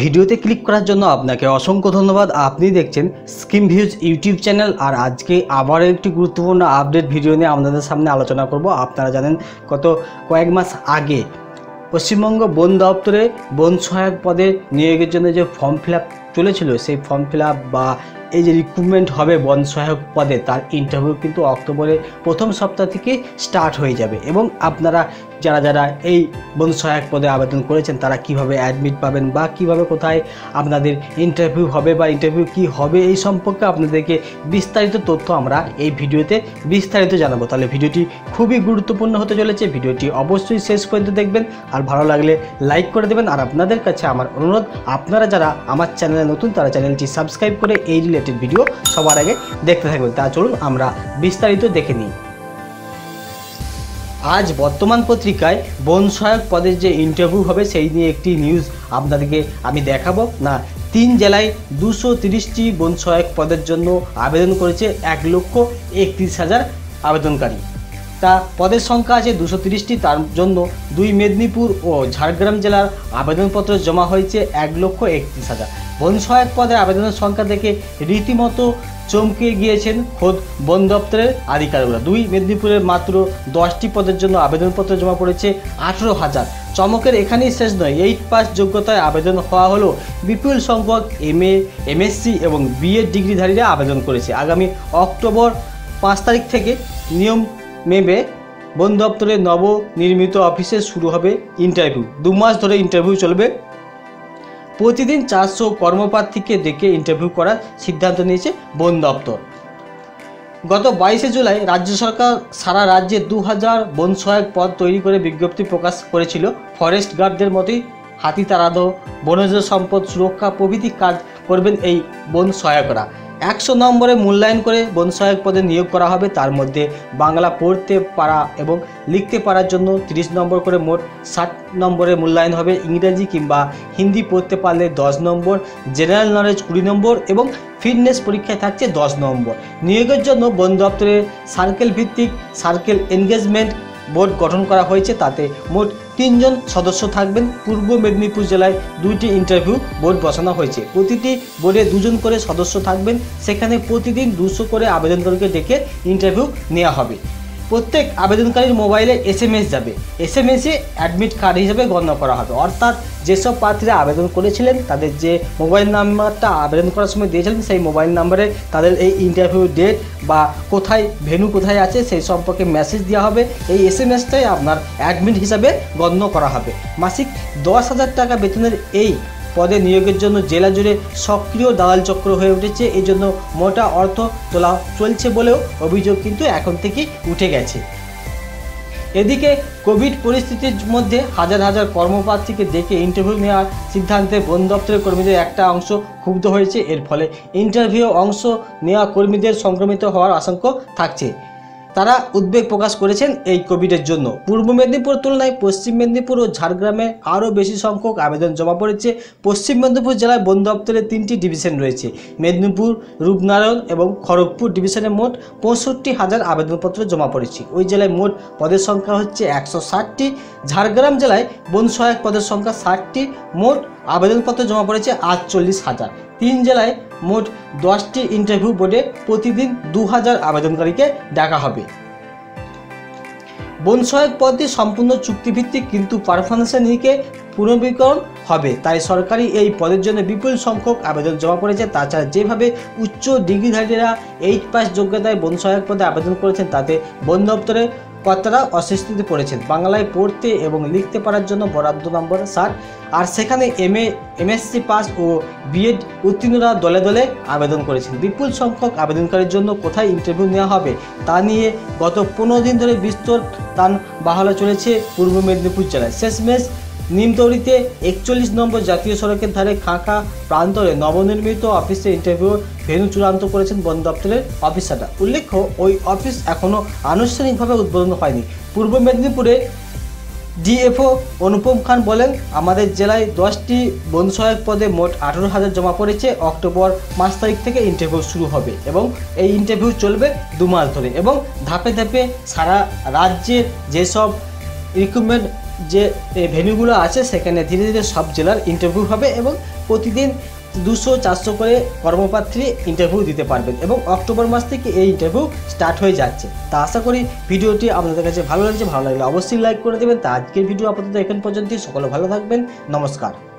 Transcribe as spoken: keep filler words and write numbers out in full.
ভিডিওতে ক্লিক করার জন্য আপনাকে অসংখ্য ধন্যবাদ। আপনি দেখছেন স্কিম ভিউজ ইউটিউব চ্যানেল। আর আজকে আবারও একটি গুরুত্বপূর্ণ আপডেট ভিডিও নিয়ে আপনাদের সামনে আলোচনা করব। আপনারা জানেন গত কয়েক মাস আগে পশ্চিমবঙ্গ বন দপ্তরে বন সহায়ক পদে নিয়োগের জন্য যে ফর্ম ফিল আপ চলেছিল, সেই ফর্ম ফিল আপ বা এই যে রিক্রুটমেন্ট হবে বন সহায়ক পদে, তার ইন্টারভিউ কিন্তু অক্টোবরের প্রথম সপ্তাহ থেকে স্টার্ট হয়ে যাবে। এবং আপনারা যারা যারা এই বন সহায়ক পদে আবেদন করেছেন তারা কিভাবে অ্যাডমিট পাবেন বা কিভাবে কোথায় আপনাদের ইন্টারভিউ হবে বা ইন্টারভিউ কি হবে, এই সম্পর্কে আপনাদেরকে বিস্তারিত তথ্য আমরা এই ভিডিওতে বিস্তারিত জানাবো। তাহলে ভিডিওটি খুবই গুরুত্বপূর্ণ হতে চলেছে। ভিডিওটি অবশ্যই শেষ পর্যন্ত দেখবেন, আর ভালো লাগলে লাইক করে দেবেন। আর আপনাদের কাছে আমার অনুরোধ, আপনারা যারা আমার চ্যানেলে নতুন তারা চ্যানেলটি সাবস্ক্রাইব করে এই রিলেটেড ভিডিও সবার আগে দেখতে থাকবেন। তা চলুন আমরা বিস্তারিত দেখে নিই। আজ বর্তমান পত্রিকায় বন সহায়ক পদের যে ইন্টারভিউ হবে সেই নিয়ে একটি নিউজ আপনাদেরকে আমি দেখাবো। না, তিন জেলায় দুশো তিরিশটি বন সহায়ক পদের জন্য আবেদন করেছে এক লক্ষ একত্রিশ হাজার আবেদনকারী। তা পদের সংখ্যা আছে দুশো তিরিশটি। তার জন্য দুই মেদিনীপুর ও ঝাড়গ্রাম জেলার আবেদনপত্র জমা হয়েছে এক লক্ষ একত্রিশ হাজার। বন সহায়ক পদে আবেদনের সংখ্যা থেকে রীতিমতো চমকে গিয়েছেন খোদ বন দপ্তরের আধিকারিকরা। দুই মেদিনীপুরের মাত্র দশটি পদের জন্য আবেদনপত্র জমা পড়েছে আঠেরো হাজার। চমকের এখানেই শেষ নয়। এইট পাস যোগ্যতায় আবেদন হওয়া হলো বিপুল সংখ্যক এম এ এমএসসি এবং বিএড ডিগ্রিধারীরা আবেদন করেছে। আগামী অক্টোবর পাঁচ তারিখ থেকে নিয়ম মেবে বন দপ্তরের নবনির্মিত অফিসে শুরু হবে ইন্টারভিউ। দু মাস ধরে ইন্টারভিউ চলবে। প্রতিদিন চারশো কর্মপ্রার্থীকে ডেকে ইন্টারভিউ করার সিদ্ধান্ত নিয়েছে বন দপ্তর। গত বাইশে জুলাই রাজ্য সরকার সারা রাজ্যে দু হাজার বন সহায়ক পদ তৈরি করে বিজ্ঞপ্তি প্রকাশ করেছিল। ফরেস্ট গার্ডদের মতোই হাতি তাড়ানো, বনজ সম্পদ সুরক্ষা প্রভৃতি কাজ করবেন এই বন সহায়করা। একশো নম্বরে মূল্যায়ন করে বন সহায়ক পদে নিয়োগ করা হবে। তার মধ্যে বাংলা পড়তে পারা এবং লিখতে পারার জন্য তিরিশ নম্বর করে মোট ষাট নম্বরে মূল্যায়ন হবে। ইংরেজি কিংবা হিন্দি পড়তে পারলে দশ নম্বর, জেনারেল নলেজ কুড়ি নম্বর এবং ফিটনেস পরীক্ষায় থাকছে দশ নম্বর। নিয়োগের জন্য বন দপ্তরের সার্কেল ভিত্তিক সার্কেল এনগেজমেন্ট বোর্ড গঠন করা হয়েছে। তাতে মোট তিনজন সদস্য থাকবেন। পূর্ব মেদিনীপুর জেলায় দুইটি ইন্টারভিউ বোর্ড বসানো হয়েছে। প্রতিটি বোর্ডে দুজন করে সদস্য থাকবেন। সেখানে প্রতিদিন দুশো করে আবেদনকারীকে ডেকে ইন্টারভিউ নেওয়া হবে। প্রত্যেক আবেদনকারীর মোবাইলে এস এম এস যাবে। এস এম এসে অ্যাডমিট কার্ড হিসেবে গণ্য করা হবে। অর্থাৎ যেসব প্রার্থীরা আবেদন করেছিলেন তাদের যে মোবাইল নাম্বারটা আবেদন করার সময় দিয়েছিলেন, সেই মোবাইল নাম্বারে তাদের এই ইন্টারভিউ ডেট বা কোথায় ভেন্যু কোথায় আছে সেই সম্পর্কে মেসেজ দেওয়া হবে। এই এস এম এসটাই আপনার অ্যাডমিট হিসাবে গণ্য করা হবে। মাসিক দশ হাজার টাকা বেতনের এই পদে নিয়োগের জন্য জেলা জুড়ে সক্রিয় দালাল চক্র হয়ে উঠেছে। এই জন্য মোটা অর্থ তোলা চলছে বলেও অভিযোগ কিন্তু এখন থেকে উঠে গেছে। এদিকে কোভিড পরিস্থিতির মধ্যে হাজার হাজার কর্মপ্রার্থীকে ডেকে ইন্টারভিউ নেওয়ার সিদ্ধান্তে বন দপ্তরের কর্মীদের একটা অংশ ক্ষুব্ধ হয়েছে। এর ফলে ইন্টারভিউ অংশ নেওয়া কর্মীদের সংক্রমিত হওয়ার আশঙ্কা থাকছে। তারা উদ্বেগ প্রকাশ করেছেন এই কোভিডের জন্য। পূর্ব মেদিনীপুর তুলনায় পশ্চিম মেদিনীপুর ও ঝাড়গ্রামে আরও বেশি সংখ্যক আবেদন জমা পড়েছে। পশ্চিম মেদিনীপুর জেলায় বন দপ্তরের তিনটি ডিভিশন রয়েছে। মেদিনীপুর, রূপনারায়ণ এবং খড়গপুর ডিভিশনে মোট পঁয়ষট্টি হাজার আবেদনপত্র জমা পড়েছে। ওই জেলায় মোট পদের সংখ্যা হচ্ছে একশো ষাটটি। ঝাড়গ্রাম জেলায় বন সহায়ক পদের সংখ্যা ষাটটি। মোট আবেদনপত্র জমা পড়েছে আটচল্লিশ হাজার। তিন জেলায় মোট দশটি ইন্টারভিউ বোর্ডে প্রতিদিন দু হাজার আবেদনকারীকে ডাকা হবে। বন সহায়ক পদটি সম্পূর্ণ চুক্তিভিত্তিক, কিন্তু পারফরমেন্সের নিরিখে পুনর্বীকরণ হবে। তাই সরকারি এই পদের জন্য বিপুল সংখ্যক আবেদন জমা পড়েছে। তাছাড়া যেভাবে উচ্চ ডিগ্রিধারীরা এইট পাস যোগ্যতায় বন সহায়ক পদে আবেদন করেছেন তাতে বন দপ্তরে কর্তারা অস্বস্তিতে পড়েছেন। বাংলায় পড়তে এবং লিখতে পারার জন্য বরাদ্দ নম্বর ষাট। আর সেখানে এম এ এমএসসি পাস ও বিএড উত্তীর্ণরা দলে দলে আবেদন করেছেন। বিপুল সংখ্যক আবেদনকারীর জন্য কোথায় ইন্টারভিউ নেওয়া হবে তা নিয়ে গত পনেরো দিন ধরে বিস্তর টান বাহালা চলেছে পূর্ব মেদিনীপুর জেলায়। শেষমেশ নিমতৌরিতে একচল্লিশ নম্বর জাতীয় সড়কের ধারে খাঁকা প্রান্তরে নবনির্মিত অফিসে ইন্টারভিউ ভেন্যু চূড়ান্ত করেছেন বন দপ্তরের অফিসাররা। উল্লেখ্য, ওই অফিস এখনও আনুষ্ঠানিকভাবে উদ্বোধন হয়নি। পূর্ব মেদিনীপুরে ডিএফও অনুপম খান বলেন, আমাদের জেলায় দশটি বন সহায়ক পদে মোট আঠেরো হাজার জমা পড়েছে। অক্টোবর পাঁচ তারিখ থেকে ইন্টারভিউ শুরু হবে এবং এই ইন্টারভিউ চলবে দু মাস ধরে। এবং ধাপে ধাপে সারা রাজ্যের যেসব রিক্রুটমেন্ট যে ভেন্যুগুলো আছে সেখানে ধীরে ধীরে সব জেলার ইন্টারভিউ হবে এবং প্রতিদিন দুশো চারশো করে কর্মপ্রার্থী ইন্টারভিউ দিতে পারবেন এবং অক্টোবর মাস থেকে এই ইন্টারভিউ স্টার্ট হয়ে যাচ্ছে। তা আশা করি ভিডিওটি আপনাদের কাছে ভালো লাগছে। ভালো লাগলে অবশ্যই লাইক করে দেবেন। তা আজকের ভিডিও আপাতত এখন পর্যন্তই। সকলে ভালো থাকবেন। নমস্কার।